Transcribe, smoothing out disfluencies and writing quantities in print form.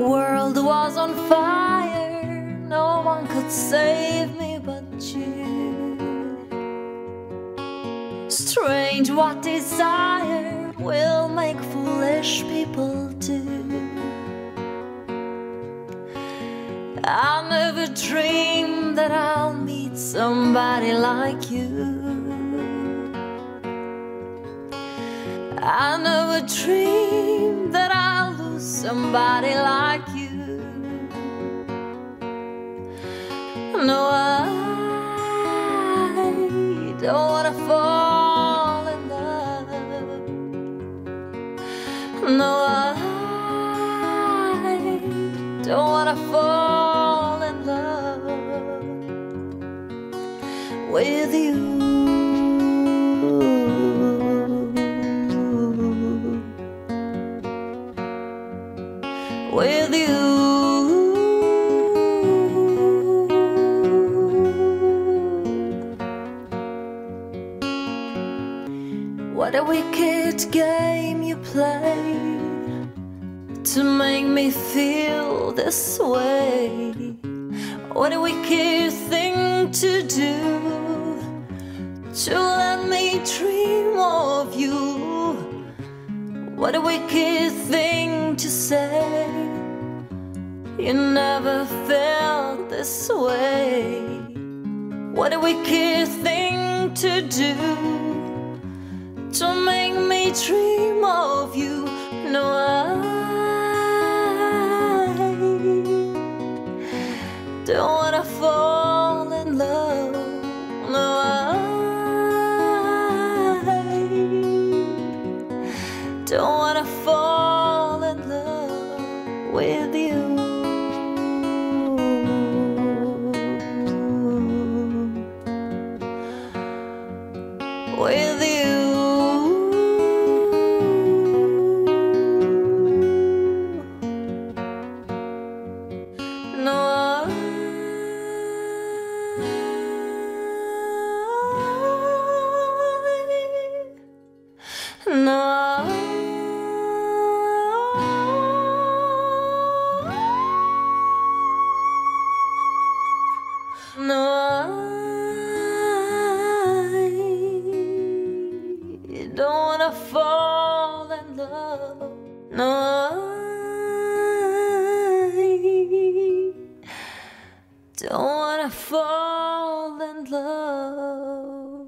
world was on fire, no one could save me but you. Strange what desire will make foolish people do. I never dreamed that I'll meet somebody like you. I never dreamed that I'll lose somebody like you. No, I don't wanna fall in love. No, I don't wanna fall in love with you. With you. What a wicked game you played to make me feel this way. What a wicked thing to do to let me dream of you. What a wicked thing to say. You never felt this way. What a wicked thing to do to make me dream of you. No, I don't wanna fall in love. No, I don't wanna fall in love with you. With you. No, no. Don't wanna fall in love. No, I don't wanna fall in love.